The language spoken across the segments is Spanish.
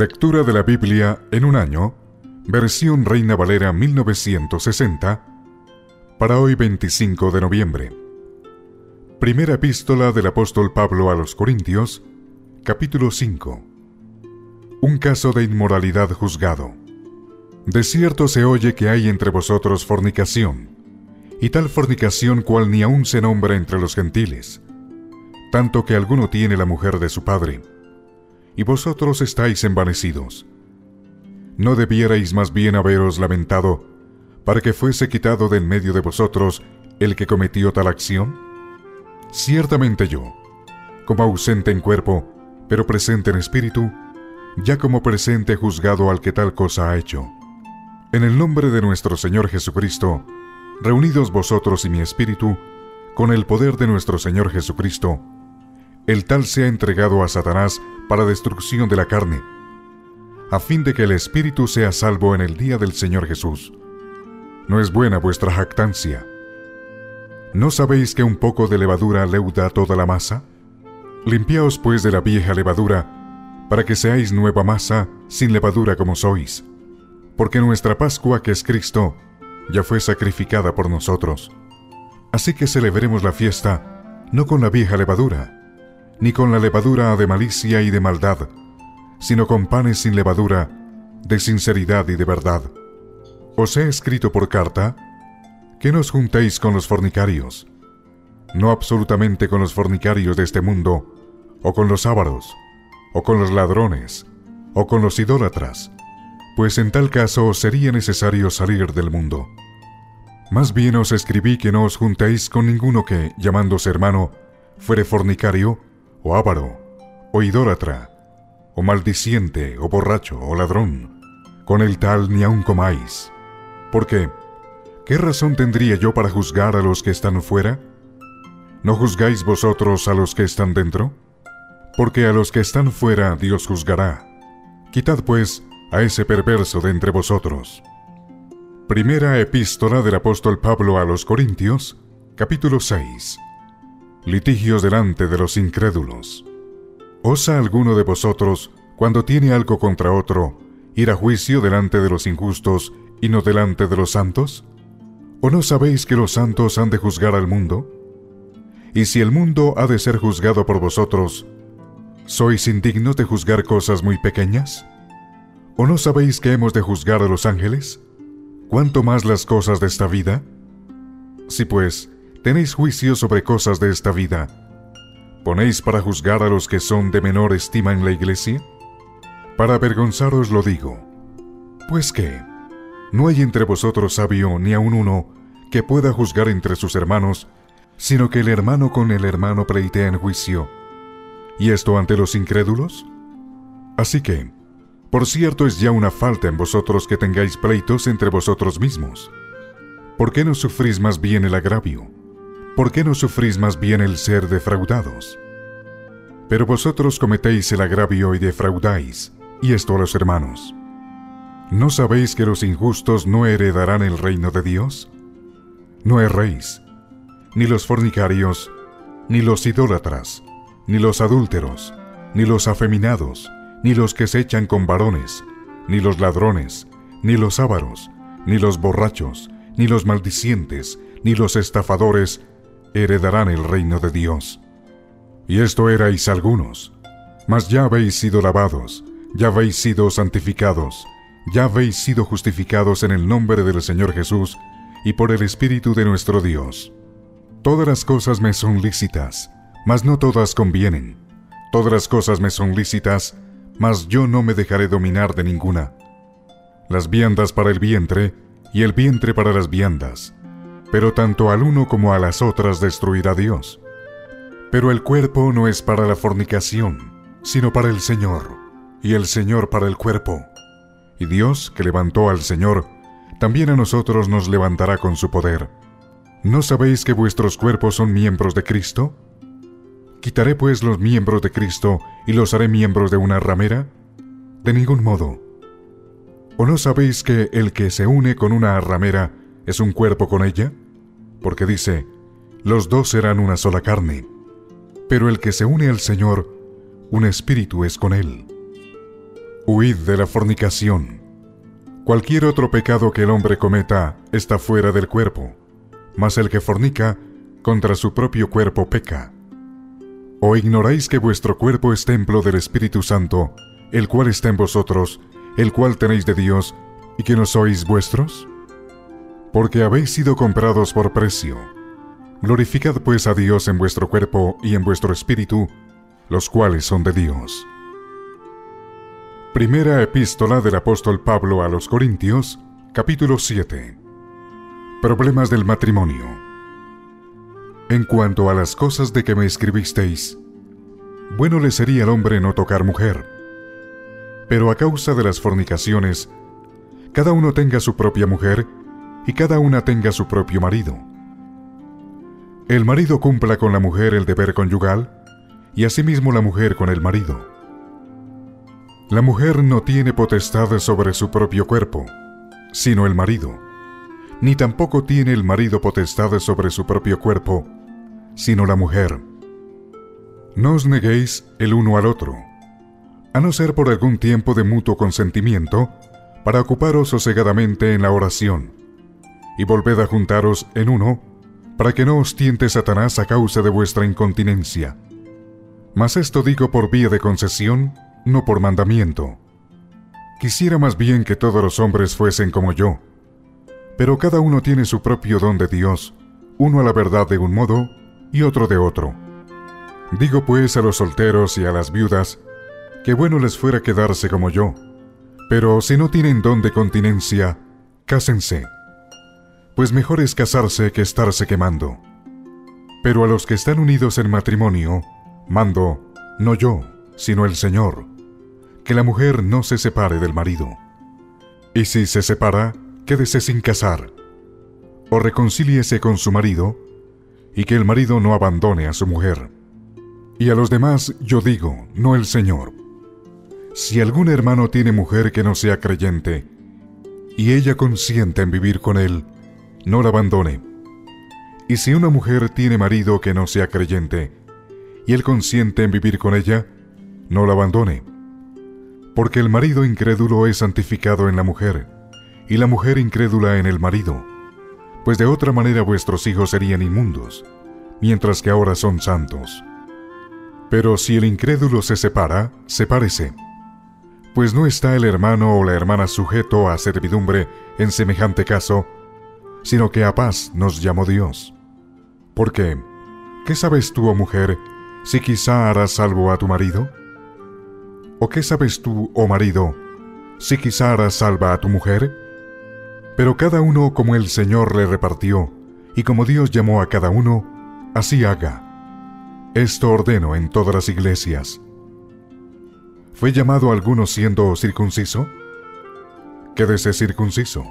Lectura de la Biblia en un año, versión Reina Valera 1960, para hoy 25 de noviembre. Primera epístola del apóstol Pablo a los Corintios, capítulo 5. Un caso de inmoralidad juzgado. De cierto se oye que hay entre vosotros fornicación, y tal fornicación cual ni aún se nombra entre los gentiles, tanto que alguno tiene la mujer de su padre, y vosotros estáis envanecidos. ¿No debierais más bien haberos lamentado, para que fuese quitado de en medio de vosotros el que cometió tal acción? Ciertamente yo, como ausente en cuerpo, pero presente en espíritu, ya como presente juzgado al que tal cosa ha hecho. En el nombre de nuestro Señor Jesucristo, reunidos vosotros y mi espíritu, con el poder de nuestro Señor Jesucristo, el tal sea entregado a Satanás para destrucción de la carne, a fin de que el espíritu sea salvo en el día del Señor Jesús. No es buena vuestra jactancia. ¿No sabéis que un poco de levadura leuda toda la masa? Limpiaos pues de la vieja levadura, para que seáis nueva masa, sin levadura como sois. Porque nuestra Pascua, que es Cristo, ya fue sacrificada por nosotros. Así que celebremos la fiesta, no con la vieja levadura, ni con la levadura de malicia y de maldad, sino con panes sin levadura, de sinceridad y de verdad. Os he escrito por carta, que no os juntéis con los fornicarios, no absolutamente con los fornicarios de este mundo, o con los ávaros, o con los ladrones, o con los idólatras, pues en tal caso os sería necesario salir del mundo. Más bien os escribí que no os juntéis con ninguno que, llamándose hermano, fuere fornicario, o ávaro, o idólatra, o maldiciente, o borracho, o ladrón. Con el tal ni aun comáis, porque ¿qué razón tendría yo para juzgar a los que están fuera? ¿No juzgáis vosotros a los que están dentro? Porque a los que están fuera Dios juzgará. Quitad pues a ese perverso de entre vosotros. Primera epístola del apóstol Pablo a los Corintios, capítulo 6. Litigios delante de los incrédulos. ¿Osa alguno de vosotros, cuando tiene algo contra otro, ir a juicio delante de los injustos y no delante de los santos? ¿O no sabéis que los santos han de juzgar al mundo? Y si el mundo ha de ser juzgado por vosotros, ¿sois indignos de juzgar cosas muy pequeñas? ¿O no sabéis que hemos de juzgar a los ángeles? ¿Cuánto más las cosas de esta vida? Si pues tenéis juicio sobre cosas de esta vida, ¿ponéis para juzgar a los que son de menor estima en la iglesia? Para avergonzaros lo digo. Pues ¿qué? No hay entre vosotros sabio, ni aun uno, que pueda juzgar entre sus hermanos, sino que el hermano con el hermano pleitea en juicio. ¿Y esto ante los incrédulos? Así que, por cierto, es ya una falta en vosotros que tengáis pleitos entre vosotros mismos. ¿Por qué no sufrís más bien el agravio? ¿Por qué no sufrís más bien el ser defraudados? Pero vosotros cometéis el agravio y defraudáis, y esto a los hermanos. ¿No sabéis que los injustos no heredarán el reino de Dios? No erréis, ni los fornicarios, ni los idólatras, ni los adúlteros, ni los afeminados, ni los que se echan con varones, ni los ladrones, ni los ávaros, ni los borrachos, ni los maldicientes, ni los estafadores, heredarán el reino de Dios. Y esto erais algunos, mas ya habéis sido lavados, ya habéis sido santificados, ya habéis sido justificados en el nombre del Señor Jesús y por el Espíritu de nuestro Dios. Todas las cosas me son lícitas, mas no todas convienen. Todas las cosas me son lícitas, mas yo no me dejaré dominar de ninguna. Las viandas para el vientre y el vientre para las viandas, pero tanto al uno como a las otras destruirá Dios. Pero el cuerpo no es para la fornicación, sino para el Señor, y el Señor para el cuerpo. Y Dios, que levantó al Señor, también a nosotros nos levantará con su poder. ¿No sabéis que vuestros cuerpos son miembros de Cristo? ¿Quitaré pues los miembros de Cristo y los haré miembros de una ramera? De ningún modo. ¿O no sabéis que el que se une con una ramera es un cuerpo con ella? Porque dice, los dos serán una sola carne. Pero el que se une al Señor, un espíritu es con él. Huid de la fornicación. Cualquier otro pecado que el hombre cometa está fuera del cuerpo, mas el que fornica contra su propio cuerpo peca. ¿O ignoráis que vuestro cuerpo es templo del Espíritu Santo, el cual está en vosotros, el cual tenéis de Dios, y que no sois vuestros? Porque habéis sido comprados por precio. Glorificad pues a Dios en vuestro cuerpo y en vuestro espíritu, los cuales son de Dios. Primera Epístola del Apóstol Pablo a los Corintios, capítulo 7. Problemas del matrimonio. En cuanto a las cosas de que me escribisteis, bueno le sería al hombre no tocar mujer, pero a causa de las fornicaciones, cada uno tenga su propia mujer y cada una tenga su propio marido. El marido cumpla con la mujer el deber conyugal, y asimismo la mujer con el marido. La mujer no tiene potestad sobre su propio cuerpo, sino el marido, ni tampoco tiene el marido potestad sobre su propio cuerpo, sino la mujer. No os neguéis el uno al otro, a no ser por algún tiempo de mutuo consentimiento, para ocuparos sosegadamente en la oración, y volved a juntaros en uno, para que no os tiente Satanás a causa de vuestra incontinencia. Mas esto digo por vía de concesión, no por mandamiento. Quisiera más bien que todos los hombres fuesen como yo, pero cada uno tiene su propio don de Dios, uno a la verdad de un modo y otro de otro. Digo pues a los solteros y a las viudas, que bueno les fuera quedarse como yo, pero si no tienen don de continencia, cásense, pues mejor es casarse que estarse quemando. Pero a los que están unidos en matrimonio, mando, no yo, sino el Señor, que la mujer no se separe del marido. Y si se separa, quédese sin casar, o reconcíliese con su marido, y que el marido no abandone a su mujer. Y a los demás yo digo, no el Señor. Si algún hermano tiene mujer que no sea creyente, y ella consiente en vivir con él, no la abandone. Y si una mujer tiene marido que no sea creyente, y él consiente en vivir con ella, no la abandone. Porque el marido incrédulo es santificado en la mujer, y la mujer incrédula en el marido, pues de otra manera vuestros hijos serían inmundos, mientras que ahora son santos. Pero si el incrédulo se separa, sepárese. Pues no está el hermano o la hermana sujeto a servidumbre en semejante caso, sino que a paz nos llamó Dios. Porque, ¿qué sabes tú, oh mujer, si quizá harás salvo a tu marido? ¿O qué sabes tú, oh marido, si quizá harás salva a tu mujer? Pero cada uno como el Señor le repartió, y como Dios llamó a cada uno, así haga. Esto ordeno en todas las iglesias. ¿Fue llamado alguno siendo circunciso? Quédese circunciso.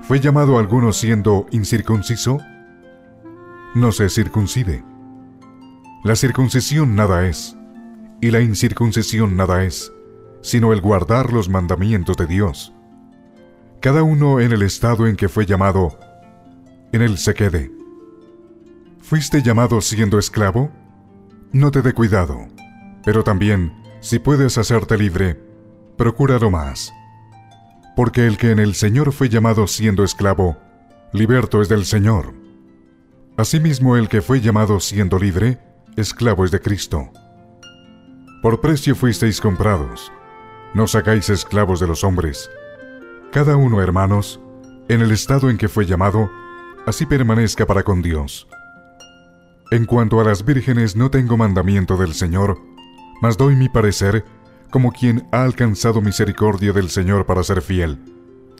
¿Fue llamado alguno siendo incircunciso? No se circuncide. La circuncisión nada es, y la incircuncisión nada es, sino el guardar los mandamientos de Dios. Cada uno en el estado en que fue llamado, en él se quede. ¿Fuiste llamado siendo esclavo? No te dé cuidado, pero también, si puedes hacerte libre, procúralo más. Porque el que en el Señor fue llamado siendo esclavo, liberto es del Señor. Asimismo el que fue llamado siendo libre, esclavo es de Cristo. Por precio fuisteis comprados, no os hagáis esclavos de los hombres. Cada uno, hermanos, en el estado en que fue llamado, así permanezca para con Dios. En cuanto a las vírgenes no tengo mandamiento del Señor, mas doy mi parecer, como quien ha alcanzado misericordia del Señor para ser fiel.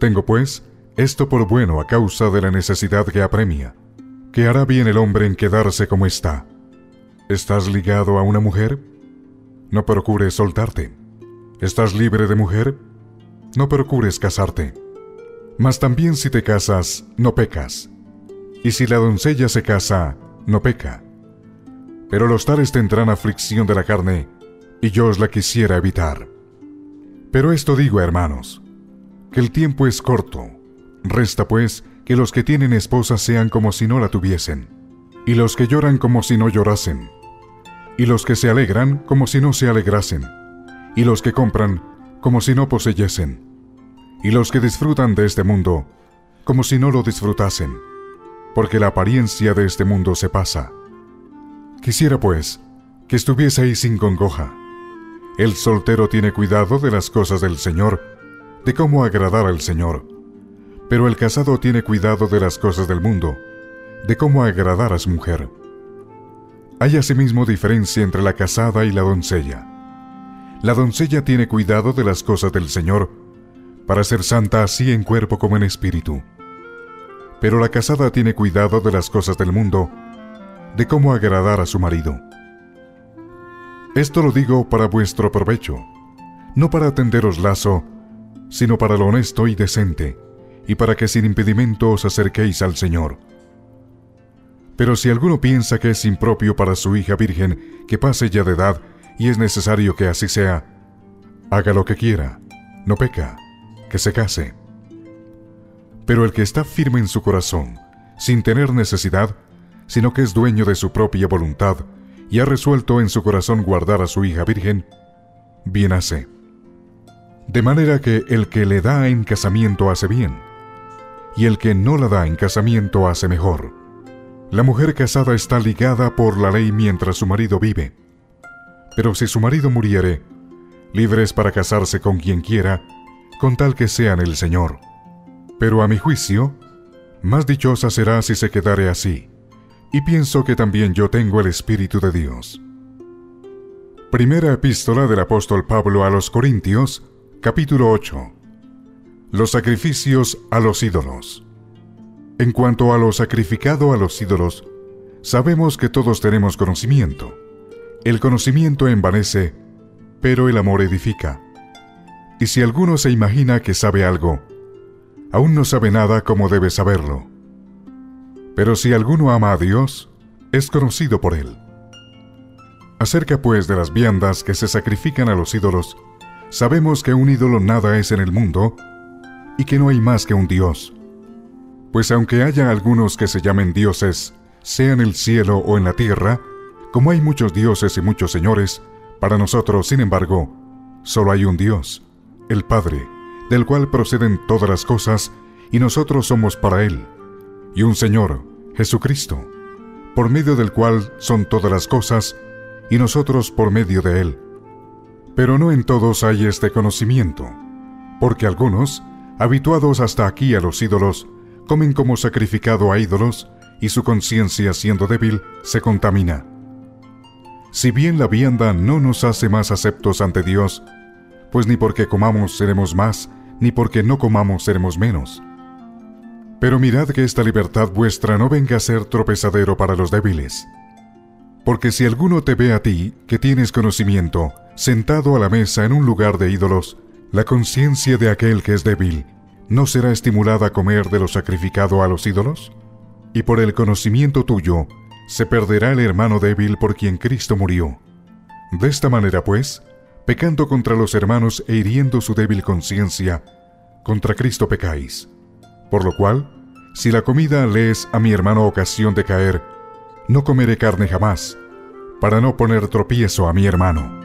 Tengo pues esto por bueno a causa de la necesidad que apremia, que hará bien el hombre en quedarse como está. ¿Estás ligado a una mujer? No procures soltarte. ¿Estás libre de mujer? No procures casarte. Mas también si te casas, no pecas. Y si la doncella se casa, no peca. Pero los tales tendrán aflicción de la carne, y yo os la quisiera evitar. Pero esto digo, hermanos, que el tiempo es corto. Resta pues que los que tienen esposa sean como si no la tuviesen, y los que lloran como si no llorasen, y los que se alegran como si no se alegrasen, y los que compran como si no poseyesen, y los que disfrutan de este mundo, como si no lo disfrutasen, porque la apariencia de este mundo se pasa. Quisiera, pues, que estuvieseis sin congoja. El soltero tiene cuidado de las cosas del Señor, de cómo agradar al Señor, pero el casado tiene cuidado de las cosas del mundo, de cómo agradar a su mujer. Hay asimismo diferencia entre la casada y la doncella. La doncella tiene cuidado de las cosas del Señor, para ser santa así en cuerpo como en espíritu. Pero la casada tiene cuidado de las cosas del mundo, de cómo agradar a su marido. Esto lo digo para vuestro provecho, no para tenderos lazo, sino para lo honesto y decente, y para que sin impedimento os acerquéis al Señor. Pero si alguno piensa que es impropio para su hija virgen que pase ya de edad, y es necesario que así sea, haga lo que quiera, no peca, que se case. Pero el que está firme en su corazón, sin tener necesidad, sino que es dueño de su propia voluntad, y ha resuelto en su corazón guardar a su hija virgen, bien hace. De manera que el que le da en casamiento hace bien, y el que no la da en casamiento hace mejor. La mujer casada está ligada por la ley mientras su marido vive. Pero si su marido muriere, libre es para casarse con quien quiera, con tal que sea en el Señor. Pero a mi juicio, más dichosa será si se quedare así, y pienso que también yo tengo el Espíritu de Dios. Primera epístola del apóstol Pablo a los Corintios, capítulo 8. Los sacrificios a los ídolos. En cuanto a lo sacrificado a los ídolos, sabemos que todos tenemos conocimiento. El conocimiento envanece, pero el amor edifica. Y si alguno se imagina que sabe algo, aún no sabe nada como debe saberlo. Pero si alguno ama a Dios, es conocido por él. Acerca pues de las viandas que se sacrifican a los ídolos, sabemos que un ídolo nada es en el mundo, y que no hay más que un Dios. Pues aunque haya algunos que se llamen dioses, sea en el cielo o en la tierra, como hay muchos dioses y muchos señores, para nosotros, sin embargo, solo hay un Dios, el Padre, del cual proceden todas las cosas, y nosotros somos para Él, y un Señor, Jesucristo, por medio del cual son todas las cosas, y nosotros por medio de Él. Pero no en todos hay este conocimiento, porque algunos, habituados hasta aquí a los ídolos, comen como sacrificado a ídolos, y su conciencia, siendo débil, se contamina. Si bien la vianda no nos hace más aceptos ante Dios, pues ni porque comamos seremos más, ni porque no comamos seremos menos. Pero mirad que esta libertad vuestra no venga a ser tropezadero para los débiles. Porque si alguno te ve a ti, que tienes conocimiento, sentado a la mesa en un lugar de ídolos, la conciencia de aquel que es débil, ¿no será estimulada a comer de lo sacrificado a los ídolos? Y por el conocimiento tuyo, se perderá el hermano débil por quien Cristo murió. De esta manera, pues, pecando contra los hermanos e hiriendo su débil conciencia, contra Cristo pecáis. Por lo cual, si la comida le es a mi hermano ocasión de caer, no comeré carne jamás, para no poner tropiezo a mi hermano.